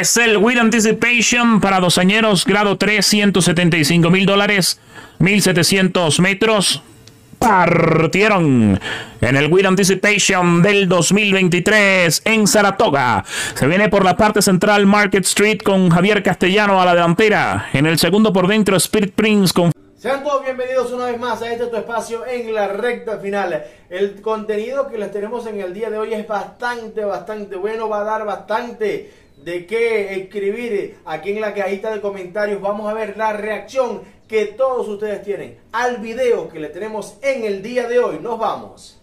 Es el With Anticipation para doceañeros, grado 3, $175,000, 1,700 metros. Partieron en el With Anticipation del 2023 en Saratoga. Se viene por la parte central Market Street con Javier Castellano a la delantera. En el segundo por dentro Spirit Prince con... Sean todos bienvenidos una vez más a este tu espacio en la recta final. El contenido que les tenemos en el día de hoy es bastante bueno, va a dar bastante de qué escribir aquí en la cajita de comentarios. Vamos a ver la reacción que todos ustedes tienen al video que le tenemos en el día de hoy. Nos vamos.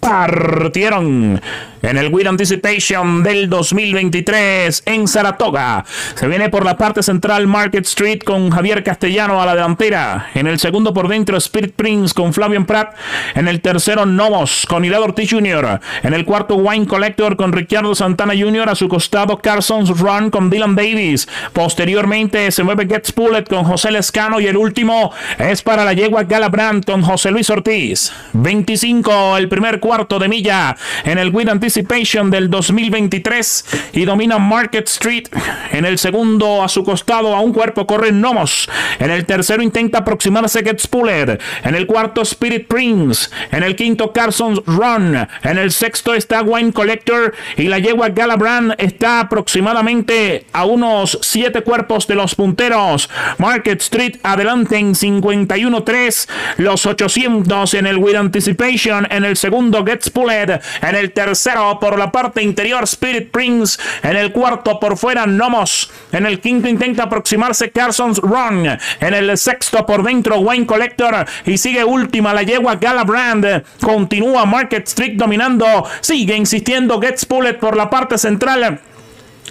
Partieron en el With Anticipation del 2023 en Saratoga. Se viene por la parte central Market Street con Javier Castellano a la delantera. En el segundo por dentro Spirit Prince con Flavien Prat. En el tercero Nomos con Hidalgo Ortiz Jr. En el cuarto Wine Collector con Ricardo Santana Jr. A su costado Carson's Run con Dylan Davis. Posteriormente se mueve Gets Bullet con José Lescano. Y el último es para la yegua Galabrand con José Luis Ortiz. 25 el primer cuarto de milla en el With Anticipation del 2023 y domina Market Street. En el segundo a su costado a un cuerpo corre Nomos. En el tercero intenta aproximarse Gets Pulled. En el cuarto Spirit Prince. En el quinto Carson's Run. En el sexto está Wine Collector y la yegua Galabrand está aproximadamente a unos 7 cuerpos de los punteros. Market Street adelante en 51-3 los 800 en el With Anticipation. En el segundo Gets Pulled, en el tercero por la parte interior Spirit Prince, en el cuarto por fuera Nomos, en el quinto intenta aproximarse Carson's Run, en el sexto por dentro Wine Collector y sigue última la yegua Galabrand. Continúa Market Street dominando, sigue insistiendo Gets Pulled por la parte central.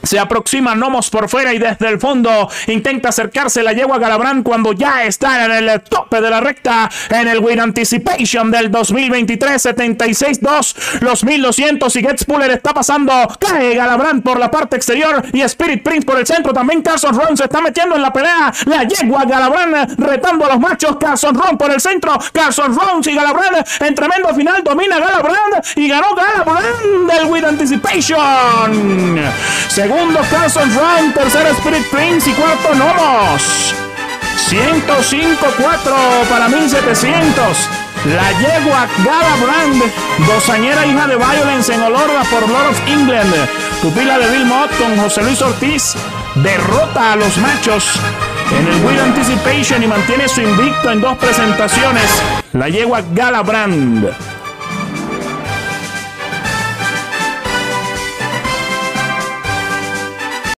Se aproxima Nomos por fuera y desde el fondo intenta acercarse la yegua Galabrand cuando ya está en el tope de la recta en el With Anticipation del 2023, 76-2, los 1200 y Gets Pulled está pasando, cae Galabrand por la parte exterior y Spirit Prince por el centro, también Carson Ron se está metiendo en la pelea, la yegua Galabrand retando a los machos, Carson Ron por el centro, Carson Ron y Galabrand en tremendo final, domina Galabrand y ganó Galabrand del With Anticipation. Segundo Carson's Run, tercero Spirit Prince y cuarto Nomos. 105-4 para 1700. La yegua Galabrand, doceañera hija de Violence en Olorda por Lord of England. Pupila de Bill Mott con José Luis Ortiz. Derrota a los machos en el With Anticipation y mantiene su invicto en 2 presentaciones. La yegua Galabrand.